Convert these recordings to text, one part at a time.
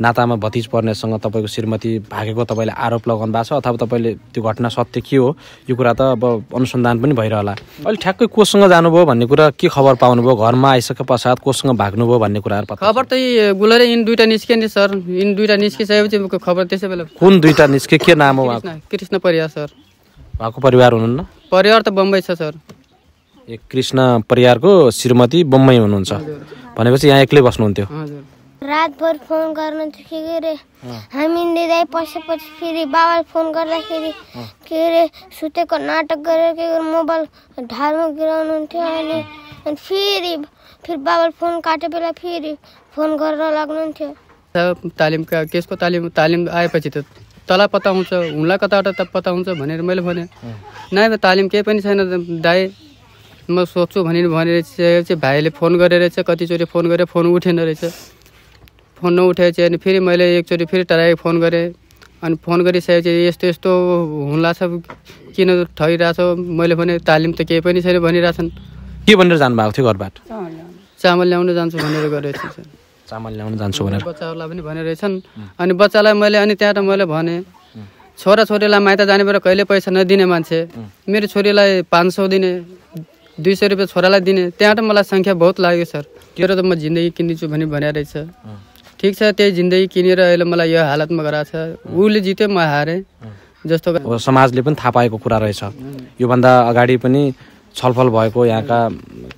नाता में भतिज पर्नेतसँग तपाईको श्रीमती भागेको तपाईले आरोप लगाउनु भएको छ अथवा तपाईले त्यो घटना सत्य के हो यो कुरा त अब अनुसन्धान पनि भइरहला। अहिले ठ्याक्कै कोसँग जानुभयो भन्ने कुरा के खबर पाउनुभयो, घरमा आइसकेपश्चात कोसँग भाग्नुभयो भन्ने कुराहरु पत्ता? खबर त गुलर इन दुईटा निस्के नि सर, इन दुईटा निस्किसकेपछि खबर त्यसै बेला। कुन दुईटा निस्के, के नाम हो उहाँको? कृष्ण परियार सर। उहाँको परिवार हुनुहुन्न? परिवार त बम्बई छ सर। एक कृष्ण परियारको श्रीमती बम्बई हुनुहुन्छ भनेपछि यहाँ एक्लै बस्नुहुन्थ्यो? हजुर। रातभर फोन गर्न के हामीले पसेपछि फेरि बाबाले फोन गर्दाखेरि के अरे सुतेको नाटक गरेर के मोबाइल ढालमा गिराउनुहुन्थ्यो। अहिले अनि फेरि बाबाले फोन काटे बेला फेरि फोन गर्न लाग्नुहुन्थ्यो। तालिमका केसको तालिम आएपछि त तल पत्ता हुन्छ, हुनला कताबाट पत्ता हुन्छ भनेर मैले भने नाइ तालिम केही पनि छैन दाइ म सोध्छु भनेर भाइले फोन गरेर कतिचोटि फोन गरेर फोन उठेन रहेछ। फोन नउठाएपछि अनि फेरि मैले एकचोटि फेरि ट्राई फोन गरेँ अनि फोन गरिसकेपछि यस्तो यस्तो हुनला छ किन ठगिरहेछ मैले भने तालिम त केही पनि छैन भनिरहेछन्। के भनेर जानुभएको थियो घरबाट? चामल ल्याउन जान्छु भनेर गरेछ। चामल ल्याउन जान्छु भनेर बच्चाहरूलाई पनि भनिरहेछन्। अनि बच्चालाई मैले अनि त्यहाँ त मैले भने छोरा छोरीलाई माइत जाने बेला कहिले पैसा नदिने मान्छे, मेरो छोरीलाई 500 दिने, 200 रुपियाँ छोरालाई दिने। त्यहाँ त मलाई सङ्ख्या बहुत लाग्यो सर। तेरो त म जिन्दगी किन्नेछु भने भनिरहेछ। ठीक छ, त्यही जिन्दगी किनेर अहिले मलाई यो हालतमा गराछ। उले जिते म हारे जस्तो समाजले पनि थाहा पाएको कुरा रहेछ। योभन्दा अगाडि पनि छलफल भएको यहाँका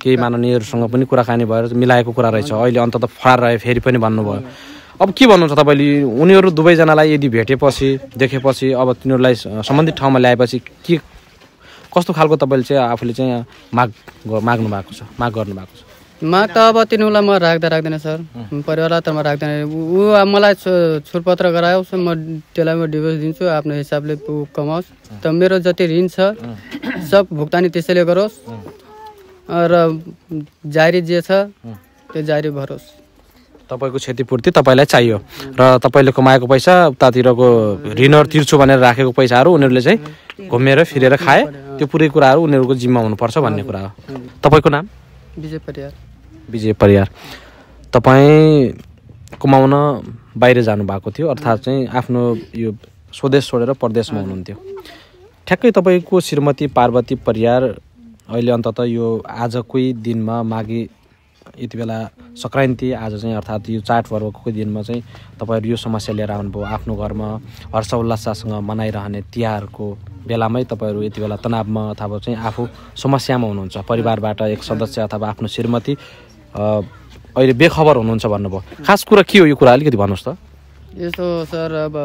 केही माननीयहरूसँग पनि कुराकानी भएर मिलाएको कुरा रहेछ। अहिले अन्तत फरार रहे फेरि पनि भन्नुभयो। अब के भन्नुहुन्छ तपाईँले उनीहरू दुवैजनालाई यदि भेटेपछि देखेपछि अब तिनीहरूलाई सम्बन्धित ठाउँमा ल्याएपछि के कस्तो खालको तपाईँले चाहिँ आफूले चाहिँ माग्नु भएको छ, माग गर्नु भएको छ? माग त अब तिनीहरूलाई म राख्दैन सर, परिवारलाई त म राख्दैन। ऊ मलाई छुटपत्र गराओस्, म त्यसलाई म डिभोर्स दिन्छु, आफ्नो हिसाबले कमाओस्, त मेरो जति ऋण छ सब भुक्तानी त्यसैले गरोस् र जारी जे छ त्यो जारी भरोस्। तपाईँको क्षतिपूर्ति तपाईँलाई चाहियो र तपाईँले कमाएको पैसा उतातिरको ऋणहरू तिर्छु भनेर राखेको पैसाहरू उनीहरूले चाहिँ घुमेर फिरेर खाए त्यो पुरै कुराहरू उनीहरूको जिम्मा हुनुपर्छ भन्ने कुरा हो। तपाईँको नाम? विजय परियार। विजय परियार, तपाईँ कमाउन बाहिर जानुभएको थियो अर्थात् चाहिँ आफ्नो यो स्वदेश छोडेर परदेशमा हुनुहुन्थ्यो। ठ्याक्कै तपाईँको श्रीमती पार्वती परियार अहिले अन्तत यो आजकै दिनमा माघी यति बेला संक्रान्ति आज चाहिँ अर्थात् यो चाड पर्वको दिनमा चाहिँ तपाईँहरू यो समस्या लिएर आउनुभयो। आफ्नो घरमा हर्ष उल्लाससँग मनाइरहने तिहारको बेलामै तपाईँहरू यति बेला तनावमा अथवा चाहिँ आफू समस्यामा हुनुहुन्छ। परिवारबाट एक सदस्य अथवा आफ्नो श्रीमती अहिले बेखबर हुनुहुन्छ भन्नुभयो। खास कुरा के हो यो कुरा अलिकति भन्नुहोस् त? यस्तो सर, अब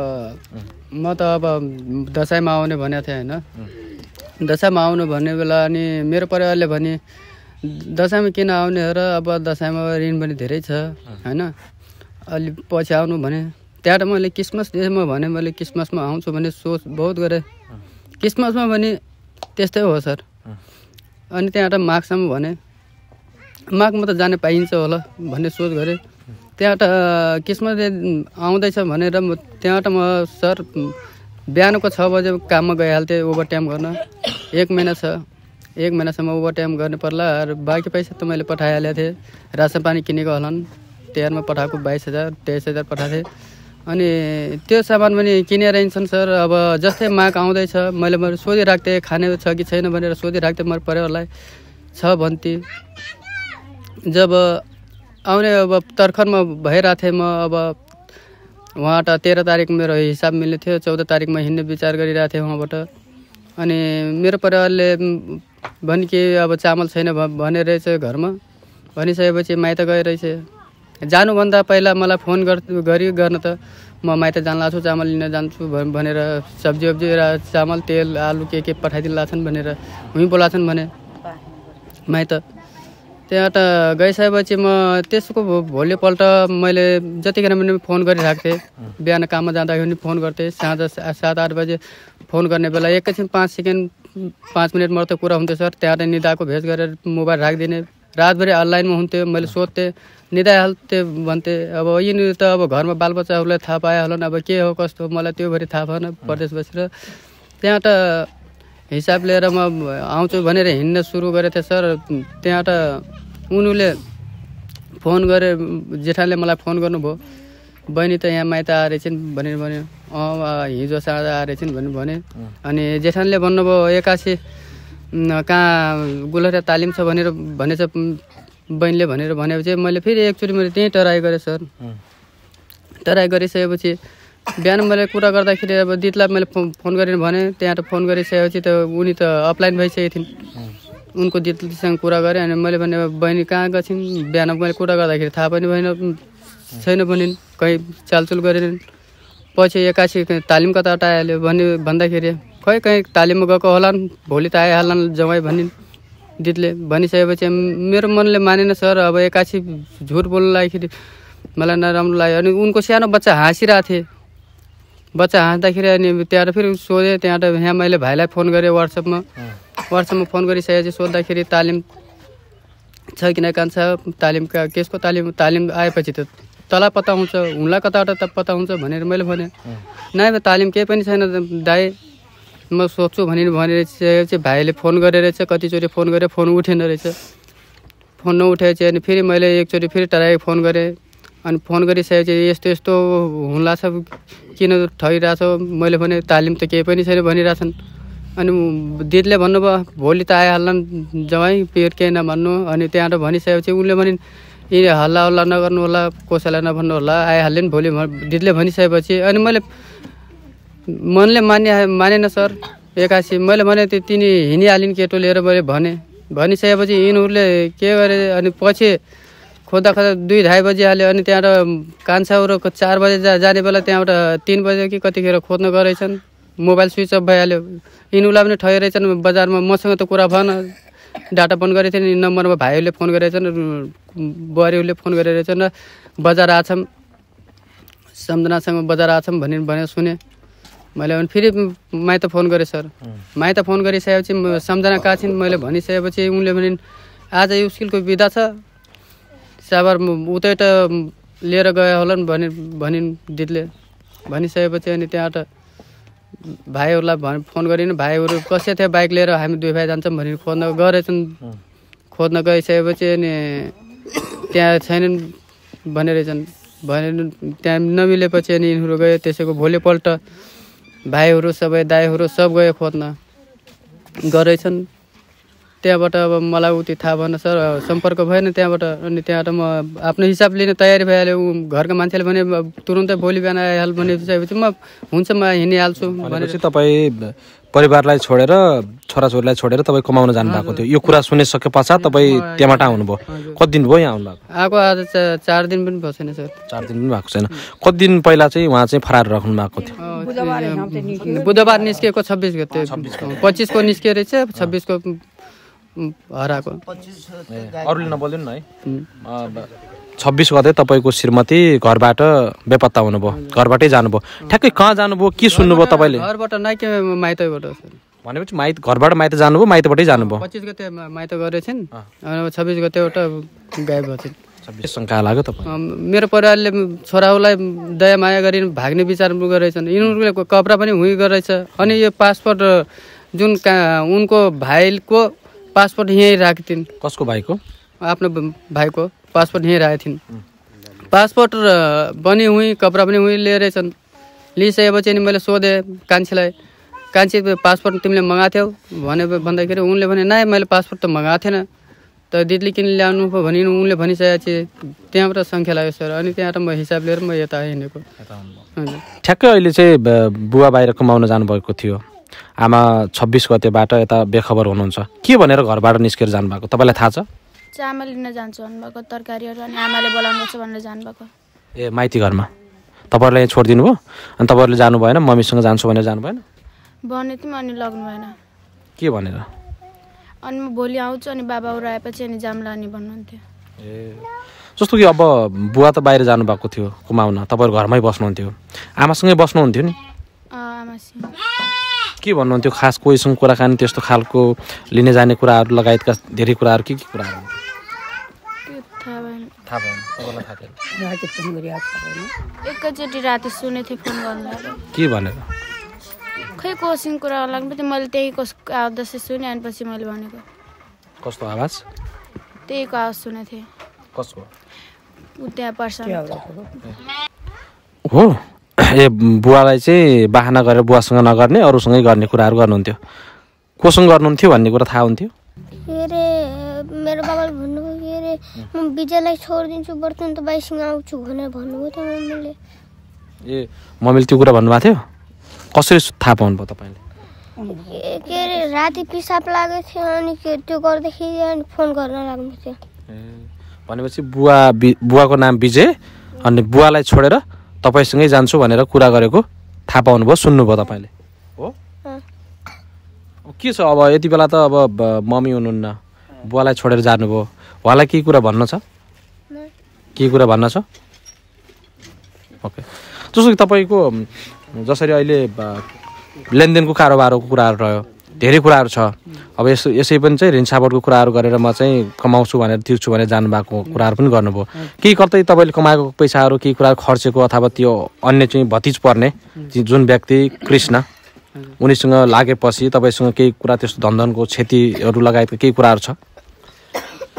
म त अब दसैँमा आउने भनेको थिएँ होइन, दसैँमा आउनु भन्ने बेला अनि मेरो परिवारले भने दसैँमा किन आउने हो र, अब दसैँमा ऋण पनि धेरै छ होइन, अलि पछि आउनु भने। त्यहाँ त मैले क्रिसमस डेमा भने मैले क्रिसमसमा आउँछु भने सोच बहुत गरेँ, क्रिसमसमा भने त्यस्तै हो सर। अनि त्यहाँ त माघसम्म भने माघमा त जान पाइन्छ होला भन्ने सोच गरेँ। त्यहाँ त क्रिसमस डे आउँदैछ भनेर म त्यहाँ त म सर बिहानको 6 बजे काममा गइहाल्थेँ ओभर टाइम गर्न। 1 महिना छ, 1 महिनासम्म ओभर टाइम गर्नु पर्ला। र बाँकी पैसा त मैले पठाइहालेको थिएँ, रासन पानी किनेको होलान् तिहारमा पठाएको 22,000 23,000 पठाएको थिएँ। अनि त्यो सामान पनि किनेर आइन्छन् सर। अब जस्तै माघ आउँदैछ मैले सोधिराख्थेँ खाने छ कि छैन भनेर सोधिराख्थेँ मेरो परिवारलाई, छ भन्थे। जब आउने अब तर्खरमा भइरहेको थिएँ म, अब उहाँ त 13 तारिक मेरो हिसाब मिल्ने थियो, 14 तारिकमा हिँड्ने विचार गरिरहेको थिएँ उहाँबाट। अनि मेरो परिवारले भने कि अब चामल छैन भनेरहेछ घरमा, भनिसकेपछि माइत गइरहेछ। जानुभन्दा पहिला मलाई फोन गर्न त म माइत जान लाग्छु, चामल लिन जान्छु भनेर सब्जी र चामल तेल आलु के पठाइदिनु लाग्छन् भनेर हुँ बोलाछन् भने माइत। त्यहाँ त गइसकेपछि म त्यसको भोलिपल्ट मैले जतिखेर पनि फोन गरिरहेको थिएँ, बिहान काममा जाँदाखेरि पनि फोन गर्थेँ, साँझ 7-8 बजे फोन गर्ने बेला एकैछिन 5 सेकेन्ड 5 मिनट मात्र कुरा हुन्थ्यो सर। त्यहाँ त निदाको भेष गरेर मोबाइल राखिदिने, रातभरि अनलाइनमा हुन्थ्यो। मैले सोध्थेँ, निदाइहाल्थेँ, भन्थेँ। अब यिनीहरू त अब घरमा बालबच्चाहरूलाई थाहा पाए होला नि अब के हो कस्तो, मलाई त्योभरि थाहा भएन परदेश बसेर। त्यहाँ त हिसाब लिएर म आउँछु भनेर हिँड्न सुरु गरेको थिएँ सर। त्यहाँ त उनीहरूले फोन गरे, जेठाले मलाई फोन गर्नुभयो। बहनी तो यहाँ माइत आएर भनेर भन्यो, हिजो साँझ आएर भनेर भने। अनि जेठानले भन्नुभयो एक्कासी कहाँ गुलरिया तालिम छ भनेर भनेछ बहिनीले भनेर भनेपछि मैले फेरि एकचोटि मैले त्यहीँ ट्राई गरेँ सर। ट्राई गरिसकेपछि बिहान मैले कुरा गर्दाखेरि अब दिदीलाई मैले फोन गरेर भने, त्यहाँ फोन गरिसकेपछि त उनी त अफलाइन भइसकेको थिइन्। उनको दिदीसँग कुरा गरेँ अनि मैले भने बहिनी कहाँ गइन्, बिहान मैले कुरा गर्दाखेरि थाहा पनि भएन छैन भनिन्, कहीँ चालचुल गरेनन्। पछि एक्कासी तालिम कता आइहाल्यो भन्दाखेरि खै कहीँ तालिममा गएको होलान्, भोलि त आइहाल्लान् जमाई भनिन् दिदीले। भनिसकेपछि मेरो मनले मानेन सर। अब एक्कासी झुट बोल्नु लाग्दाखेरि मलाई नराम्रो लाग्यो। अनि उनको सानो बच्चा हाँसिरहेको थिएँ, बच्चा हाँस्दाखेरि अनि त्यहाँबाट फेरि सोधेँ, त्यहाँबाट यहाँ मैले भाइलाई फोन गरेँ वाट्सएपमा। वाट्सएपमा फोन गरिसकेपछि सोद्धाखेरि तालिम छ किन कान्छ, तालिमका केसको तालिम, तालिम आएपछि त तला पत्ता हुन्छ, हुँला कताबाट पत्ता हुन्छ भनेर मैले भने। नाइ तालिम केही पनि छैन दाइ, म सोध्छु भनेर चाहिँ भाइले फोन गरेर चाहिँ कतिचोटि फोन गरेँ, फोन उठेन रहेछ। फोन नउठाएपछि अनि फेरि मैले एकचोटि फेरि ट्राई फोन गरेँ। अनि फोन गरिसकेपछि यस्तो यस्तो हुँला छ, किन ठगिरहेछ मैले भने, तालिम त केही पनि छैन भनिरहेछन्। अनि दिदीले भन्नुभयो भोलि त आइहाल्लान् जमाई, पेट केही नमान्नु। अनि त्यहाँबाट भनिसकेपछि उनले भनिन् यिनी हल्ला हल्ला नगर्नु होला, कसैलाई नभन्नु होला, आइहाल्यो नि भोलि दिदीले भनिसकेपछि। अनि मैले मनले मानेन सर एक्कासी। मैले भने तिनी हिँडिहालिन् केटो लिएर मैले भने। भनिसकेपछि यिनीहरूले के गरे अनि पछि खोज्दा खोज्दा 2:30 बजी हाल्यो। अनि त्यहाँबाट कान्छाउरो 4 बजे जाने बेला त्यहाँबाट 3 बजे कि कतिखेर खोज्न गरेछन्, मोबाइल स्विच अफ भइहाल्यो। यिनीहरूलाई पनि ठगिरहेछन् बजारमा, मसँग त कुरा भएन। डाटा बन्द गरेको थिएँ नि, नम्बरमा भाइहरूले फोन गरेछन्, बुहारीहरूले फोन गरेछन्, बजार आछौँ सम्झनासँग बजार आछौँ भनेर भनेर सुने मैले। अनि फेरि माइत फोन गरेँ सर। माइत फोन गरिसकेपछि सम्झना कहाँ छिन् मैले भनिसकेपछि उनले भनिन् आज यो स्कुलको बिदा छ, साबर उतै त लिएर गयो होला नि भनिन् दिदीले। भनिसकेपछि अनि त्यहाँबाट भाइहरूलाई फोन गरिन्, भाइहरू कसै थियो बाइक लिएर, हामी 2 भाइ जान्छौँ भनेर खोज्न गरेछन्। खोज्न गइसकेपछि अनि त्यहाँ छैनन् भनेर त्यहाँ नमिलेपछि अनि यिनीहरू गयो। त्यसैको भोलिपल्ट भाइहरू सबै दाइहरू सब गयो खोज्न गरेछन्। त्यहाँबाट अब मलाई उति थाहा भएन सर, सम्पर्क भएन त्यहाँबाट। अनि त्यहाँबाट म आफ्नो हिसाब लिन तयारी भइहाल्यो। घरको मान्छेले भने तुरुन्तै भोलि बिहान आइहाल भनिसकेपछि म हुन्छ म हिँडिहाल्छु भनेपछि तपाईँ परिवारलाई छोडेर छोराछोरीलाई छोडेर तपाईँ कमाउन जानुभएको थियो। यो कुरा सुनिसके पश्चात तपाईँ त्यहाँबाट आउनुभयो, कति दिन भयो यहाँ आउनु भएको? आएको आज 4 दिन पनि भएको छैन सर। 4 दिन पनि भएको छैन। कति दिन पहिला चाहिँ उहाँ चाहिँ फरार राख्नु भएको थियो? बुधबार निस्किएको 26 गते, 25 को निस्किए रहेछ, 26 को हराको। अरूले नबोल्नु न है। 26 गते तपाईँको श्रीमती घरबाट बेपत्ता हुनुभयो, घरबाटै जानुभयो। ठ्याक्कै कहाँ जानुभयो, के सुन्नुभयो तपाईँले? घरबाट नाइके माइतैबाट भनेपछि माइत, घरबाट माइत जानुभयो, माइतबाटै जानुभयो। 25 गते माइत गरेछन्, 26 गतेबाट गायब भएछन्। शङ्का लाग्यो तपाईँ? मेरो परिवारले छोराहरूलाई दया माया गरिन् भाग्ने विचार गरेछन्। यिनीहरूले कपडा पनि हुई गरेछ। अनि यो पासपोर्ट जुन उनको भाइको पासपोर्ट यहीँ राखेको थिइन्। कसको भाइको? आफ्नो भाइको पासपोर्ट यहीँ राखेको थिइन्। पासपोर्ट पनि हुई, कपडा पनि हुई लिएर छन्। लिइसकेपछि नि मैले सोधेँ कान्छीलाई, कान्छी पासपोर्ट तिमीले मगाएको थियौ भन्दाखेरि उनले भने नाइ मैले पासपोर्ट त मगाएको थिएन, त दिदीले किन ल्याउनु भयो भनिन्। उनले भनिसकेपछि त्यहाँबाट सङ्ख्या लाग्यो सर। अनि त्यहाँबाट म हिसाब लिएर म यता हिँडेको। ठ्याक्कै अहिले चाहिँ बुवा बाहिर कमाउन जानुभएको थियो, आमा 26 गतेबाट यता बेखबर हुनुहुन्छ, के भनेर घरबाट निस्केर जानुभएको तपाईँलाई थाहा छ? चामल लिन जान्छु भन्नुभएको, तरकारीहरू, अनि आमाले बोलाउनु छ भनेर जानुभएको। ए माइती घरमा तपाईँहरूलाई यहाँ छोडिदिनु भयो अनि तपाईँहरूले जानु भएन, मम्मीसँग जान्छु भनेर जानु भएन भने त अनि लग्नु भएन के भनेर? अनि म भोलि आउँछु अनि बाबाहरू आएपछि अनि जाम लाने भन्नुहुन्थ्यो। ए जस्तो कि अब बुवा त बाहिर जानुभएको थियो कमाउन, तपाईँहरू घरमै बस्नुहुन्थ्यो, आमासँगै बस्नुहुन्थ्यो नि? के भन्नुहुन्थ्यो खास? कोहीसँग कुराकानी त्यस्तो खालको लिने जाने कुराहरू लगायतका धेरै कुराहरू के कुराहरू एकैचोटि राति सुनेको थिएँ फोन गर्नु के भनेर? खै कोसँग कुरा लाग्नु थियो, मैले त्यही कसको आवाज सुने अनि पछि मैले भनेको। कसको आवाज? त्यहीको आवाज सुनेको थिएँ। कसको? त्यहाँ पर्छ। हो। ए बुवालाई चाहिँ बाहना गरेर बुवासँग नगर्ने अरूसँगै गर्ने कुराहरू गर्नुहुन्थ्यो। कोसँग गर्नुहुन्थ्यो भन्ने कुरा थाहा हुन्थ्यो? मेरो बाबाले भन्नुभयो के रे म बिजयलाई छोड्दिन्छु बर्तन त बाईसँग आउँछु भनेर भन्नुभयो त मम्मीले। ए मम्मीले त्यो कुरा भन्नुभएको थियो? कसरी थाहा पाउनु भयो तपाईले? के रे राति पिसाब लागेको थियो अनि त्यो गर्दाखेरि अनि फोन गर्न लाग्नु थियो। भनेपछि बुवाको नाम बिजय अनि बुवालाई छोडेर तपाईसँगै जान्छु भनेर कुरा गरेको थाहा पाउनु भयो, सुन्नुभयो तपाईले हो? के छ अब यति बेला त अब मम्मी हुनुहुन्न, बुवालाई छोडेर जानुभयो, उहाँलाई के कुरा भन्न छ? के कुरा भन्न छ? ओके, जस्तो कि तपाईको जसरी अहिले लेनदेनको कारोबारको कुराहरू रह्यो, धेरै कुराहरू छ, अब यसै पनि चाहिँ ऋण छापटको कुराहरू गरेर म चाहिँ कमाउँछु भनेर तिर्छु भनेर जानुभएको कुराहरू पनि गर्नुभयो। केही कतै तपाईँले कमाएको पैसाहरू केही कुराहरू खर्चेको अथवा त्यो अन्य चाहिँ भतिज पर्ने जुन व्यक्ति कृष्ण उनीसँग लागेपछि तपाईसँग केही कुरा त्यस्तो धनधनको क्षतिहरू लगायतको केही कुराहरू छ?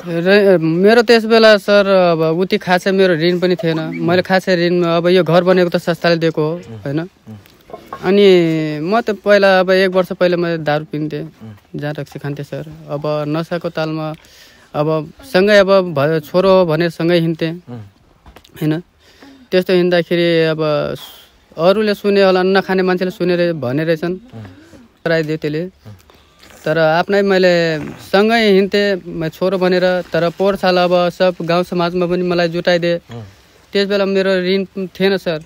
मेरो त्यस बेला सर अब उति खासै मेरो ऋण पनि थिएन, मैले खासै ऋण अब यो घर बनेको त संस्थाले दिएको हो होइन। अनि म त पहिला अब एक वर्ष पहिले मैले दारू पिन्थेँ, जहाँ रक्सी खान्थेँ सर। अब नसाको तालमा अब सँगै अब छोरो भनेर सँगै हिँड्थेँ होइन। त्यस्तो हिँड्दाखेरि अब अरूले सुने होला, नखाने मान्छेले सुनेर भने रहेछन् प्रायः त्यसले, तर आफ्नै मैले सँगै हिँड्थेँ छोरो भनेर। तर पोहोर साल अब सब गाउँ समाजमा पनि मलाई जुटाइदिए। त्यस बेला मेरो ऋण थिएन सर,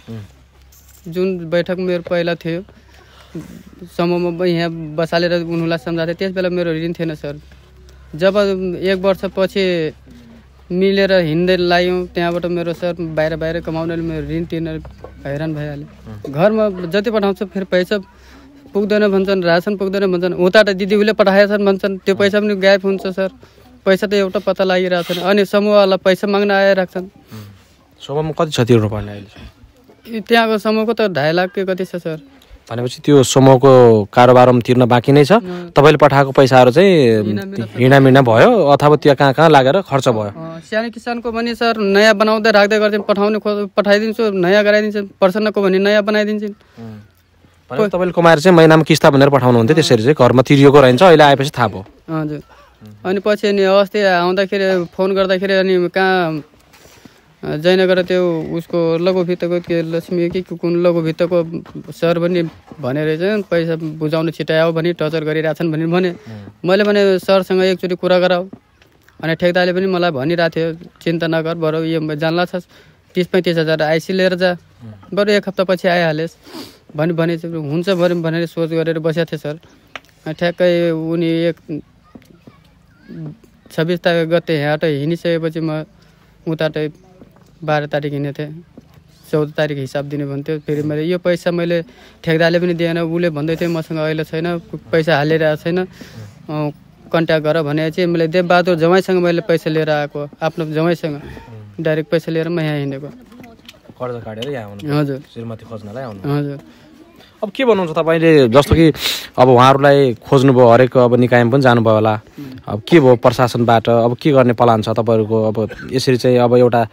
जुन बैठक मेरो पहिला थियो समूहमा यहाँ बसालेर उनीहरूलाई सम्झाएको थिएँ, त्यस बेला मेरो ऋण थिएन सर। जब एक वर्षपछि मिलेर हिँड्दै लाग्यौँ त्यहाँबाट मेरो सर बाहिर बाहिर कमाउनेले मेरो ऋण तिर्न हैरान भइहाल्यो। घरमा जति पठाउँछ फेरि पैसा पुग्दैन भन्छन्, रासन पुग्दैन भन्छन्, उता त दिदी उसले पठाएछन् भन्छन्, त्यो पैसा पनि गायब हुन्छ सर। पैसा त एउटा पत्ता लागिरहेको छैन। अनि समूहवाला पैसा माग्न आइरहेछन्। समूहमा कति क्षति पर्ने अहिले? त्यहाँको समूहको त 2.5 लाख के कति छ सर। भनेपछि त्यो समूहको कारोबारमा तिर्न बाँकी नै छ, तपाईँले पठाएको पैसाहरू चाहिँ हिँडामिना भयो अथवा त्यो कहाँ कहाँ लागेर खर्च भयो? सानो किसानको पनि सर नयाँ बनाउँदै राख्दै गर्थ्यौँ, पठाउने पठाइदिन्छु नयाँ गराइदिन्छन्, प्रसन्नको भने नयाँ बनाइदिन्छन्। तपाईँले कमाएर चाहिँ महिनामा किस्ता भनेर पठाउनुहुन्थ्यो, त्यसरी चाहिँ घरमा तिरिएको रहन्छ, अहिले आएपछि थाहा भयो। हजुर, अनि पछि अनि अस्ति आउँदाखेरि फोन गर्दाखेरि अनि कहाँ जयनगर त्यो उसको लघुवित्तको के लक्ष्मी कि कुन लघुवित्तको सर पनि भनेर चाहिँ पैसा बुझाउनु छिटायो भने टचर गरिरहेछन् भने मैले भने सरसँग एकचोटि कुरा गराऊ। अनि ठेकदारले पनि मलाई भनिरहेको थियो चिन्ता नगर, बरु यो जानला छ 30-35 हजार आइसी लिएर जा, बरु 1 हप्तापछि आइहालेस् भने हुन्छ भनेर सोच गरेर बसेको थिएँ सर। ठ्याक्कै उनी 26 तारिक गते यहाँबाट हिँडिसकेपछि म उताबाट 12 तारिक हिँडेको थिएँ, 14 तारिक हिसाब दिने भन्थ्यो। फेरि मैले यो पैसा मैले ठेकदारले पनि दिएन, उसले भन्दै थियो मसँग अहिले छैन, पैसा हालिरहेको छैन, कन्ट्याक्ट गर भने चाहिँ मैले देवबहादुर जमाईसँग मैले पैसा लिएर आएको, आफ्नो जमाईसँग डाइरेक्ट पैसा लिएर म यहाँ हिँडेको, कर्जा काटेर यहाँ आउनु। हजुर, श्रीमती खोज्नलाई आउनु। हजुर, अब के भन्नुहुन्छ तपाईँले? जस्तो कि अब उहाँहरूलाई खोज्नुभयो, हरेक अब निकायमा पनि जानुभयो होला, अब के भयो प्रशासनबाट, अब के गर्ने प्लान छ तपाईँहरूको? अब यसरी चाहिँ अब एउटा